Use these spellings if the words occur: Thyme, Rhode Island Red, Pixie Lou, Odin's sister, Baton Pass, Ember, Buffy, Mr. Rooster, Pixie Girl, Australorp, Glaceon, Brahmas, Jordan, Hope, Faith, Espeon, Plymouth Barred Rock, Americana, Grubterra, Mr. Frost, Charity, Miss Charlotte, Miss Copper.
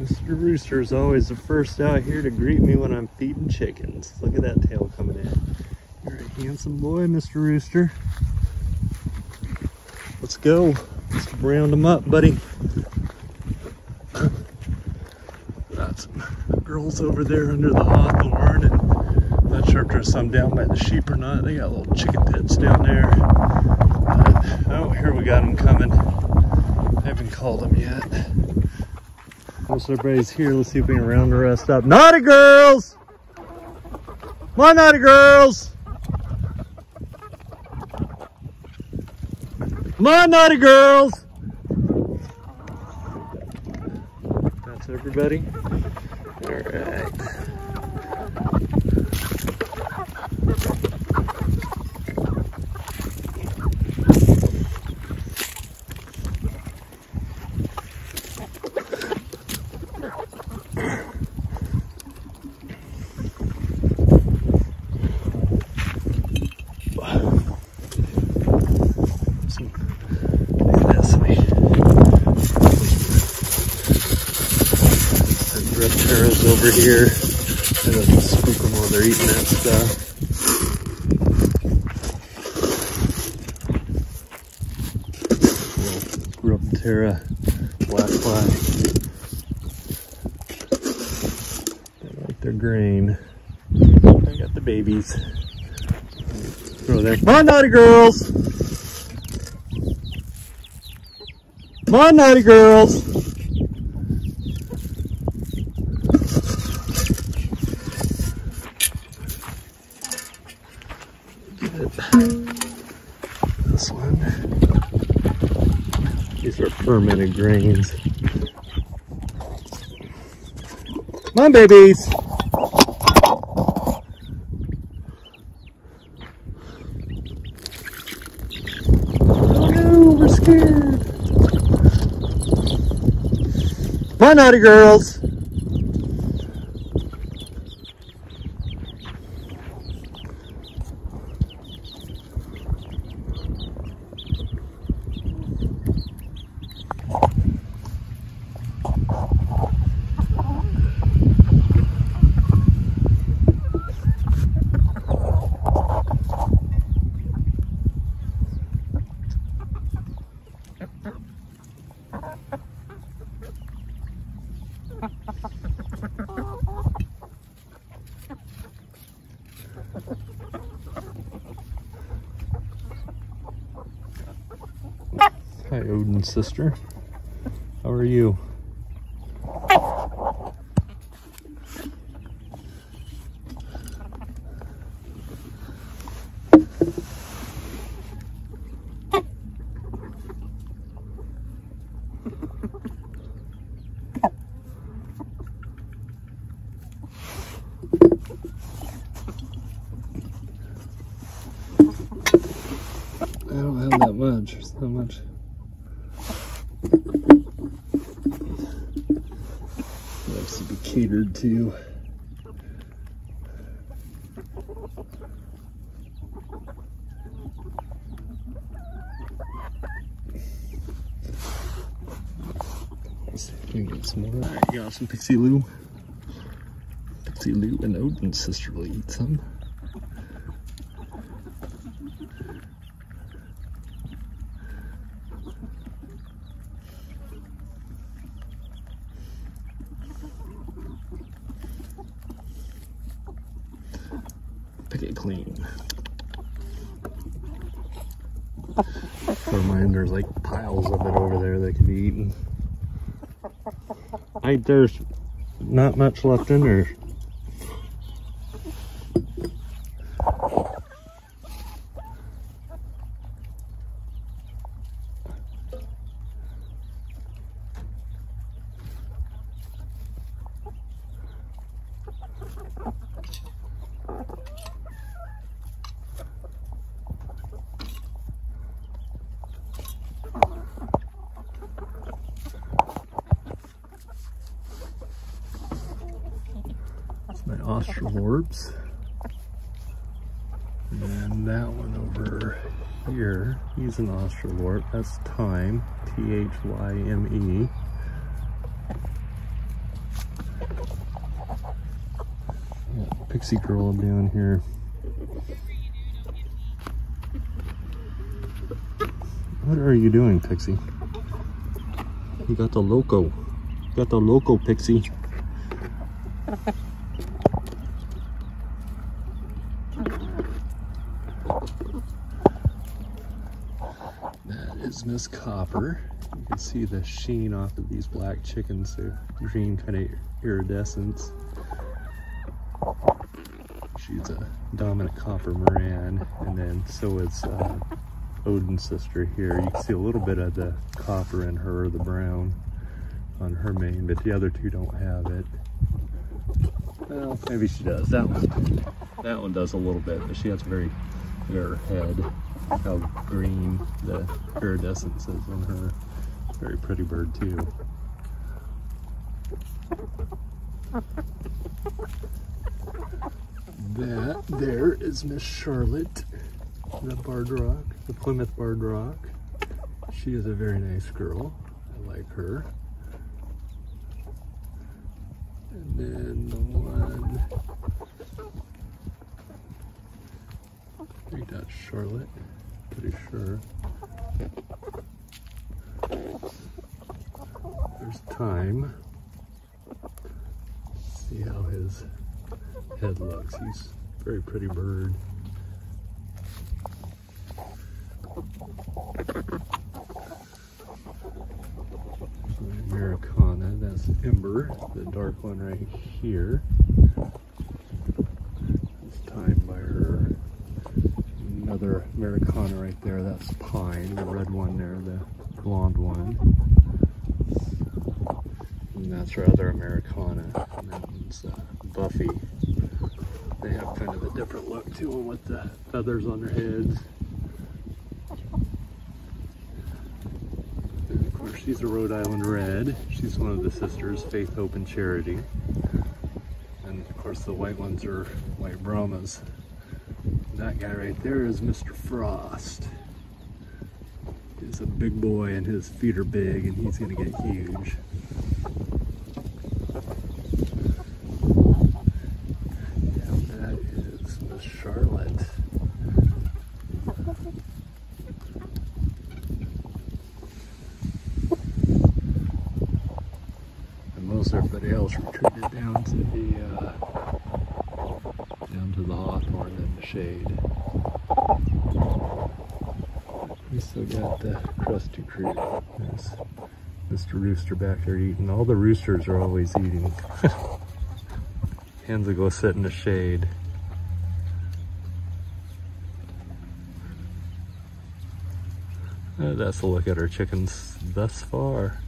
Mr. Rooster is always the first out here to greet me when I'm feeding chickens. Look at that tail coming in. You're a handsome boy, Mr. Rooster. Let's go. Let's round them up, buddy. Got some girls over there under the hawthorn. And I'm not sure if there's some down by the sheep or not. They got little chicken pits down there. But, oh, here we got them coming. I haven't called them yet. Once everybody's here, let's see if we can round the rest up. Naughty girls! Come on, naughty girls! Come on, naughty girls! That's everybody. All right. Over here, and it'll spook them while they're eating that stuff. Little Grubterra black fly. They like their grain. I got the babies. Throw there. Come on, naughty girls! Come on, naughty girls! This one. These are fermented grains. Come on, babies. Oh no, we're scared. Come on, naughty girls. Hi, Odin's sister. How are you? I don't have that much. There's not much. Likes to be catered to. Let's see if we can get some more. Alright, you got some Pixie Lou. Pixie Lou and Odin's sister will eat some. Pick it clean. Never mind, there's like piles of it over there that could be eaten. There's not much left in there. My Australorps, and that one over here, he's an Australorp. That's Thyme, Thyme. Pixie Girl down here. What are you doing, Pixie? You got the loco. You got the loco, Pixie. That is Miss Copper. You can see the sheen off of these black chickens, the green kind of iridescence. She's a dominant copper moran, and then so is Odin's sister here. You can see a little bit of the copper in her, the brown on her mane, but the other two don't have it. Well, maybe she does. That one does a little bit, but she has very bare head. How green the iridescence is in her. Very pretty bird too. That there is Miss Charlotte, the barred rock, the Plymouth Barred Rock. She is a very nice girl. I like her. And then the one, I think that's Charlotte, pretty sure. There's Thyme. See how his head looks. He's a very pretty bird. Americana, that's Ember, the dark one right here. It's timed by her. Another Americana right there, that's Pine, the red one there, the blonde one. And that's her other Americana, and that one's Buffy. They have kind of a different look to them with the feathers on their heads. And of course, she's a Rhode Island Red. She's one of the sisters, Faith, Hope, and Charity. And of course, the white ones are white Brahmas. That guy right there is Mr. Frost. He's a big boy, and his feet are big, and he's going to get huge. Charlotte. And most everybody else retreated down to the hawthorn in the shade. We still got the crusty crew. There's Mr. Rooster back there eating. All the roosters are always eating. Hens will go sit in the shade. That's a look at our chickens thus far.